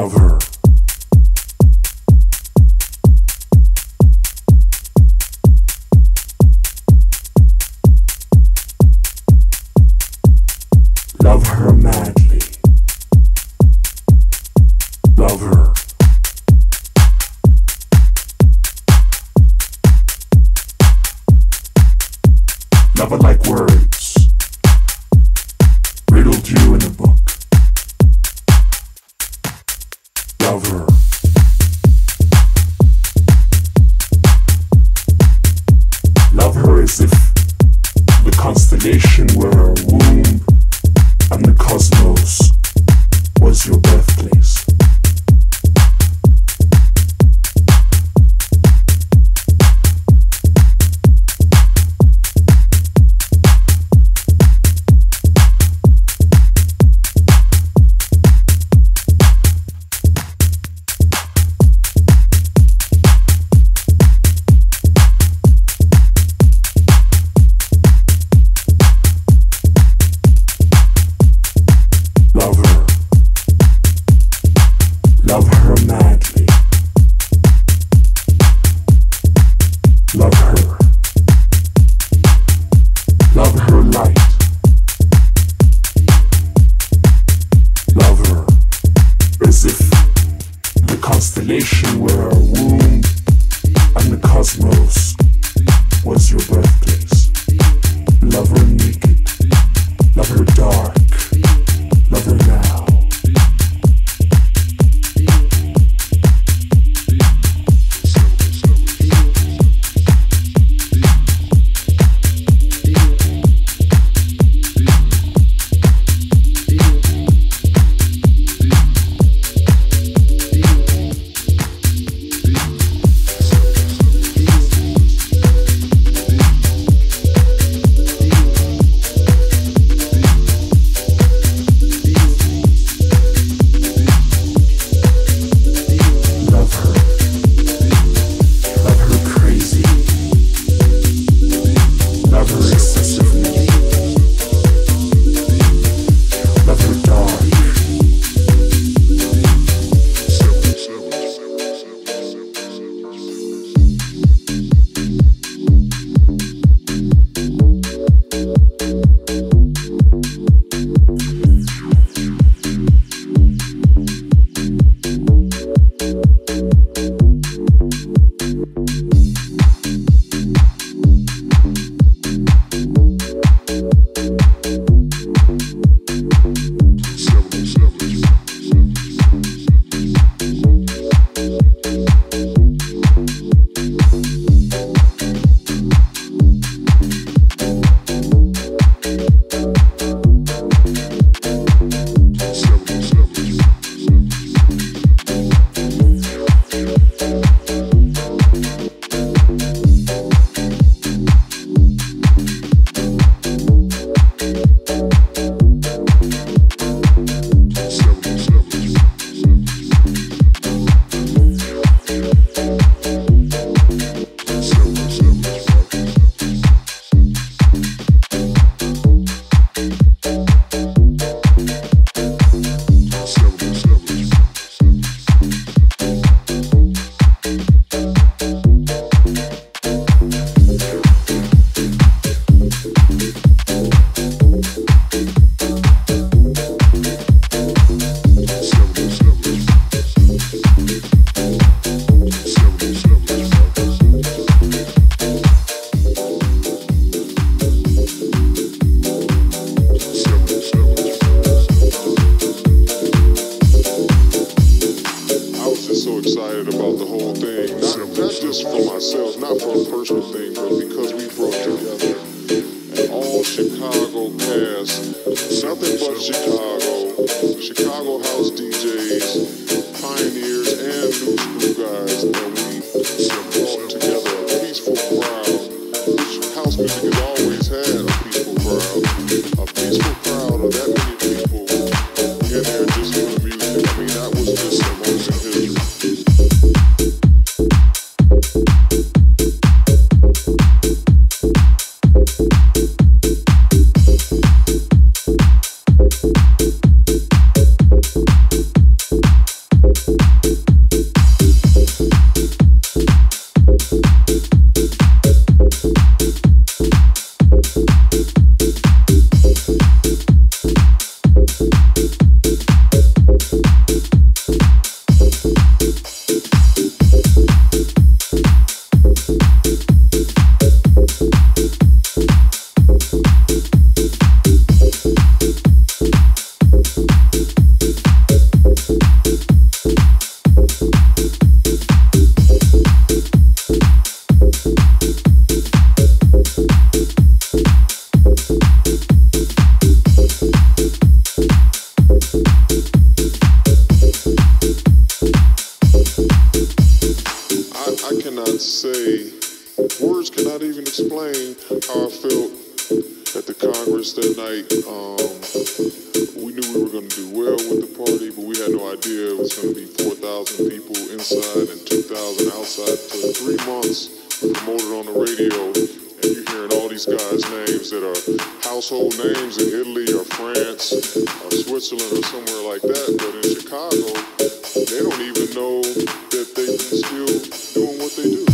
lover. Love her madly. Love her. Love it like words riddled you in a book. Love her. Love her as if the constellation were her womb and the cosmos was your birthplace. Constellation where our womb and the cosmos was your birthplace. Love her naked, love her dark, love her now. explain how I felt at the Congress that night. We knew we were going to do well with the party, but we had no idea it was going to be 4,000 people inside and 2,000 outside for 3 months. We promoted on the radio, and you're hearing all these guys' names that are household names in Italy or France or Switzerland or somewhere like that, but in Chicago, they don't even know that they've been still doing what they do.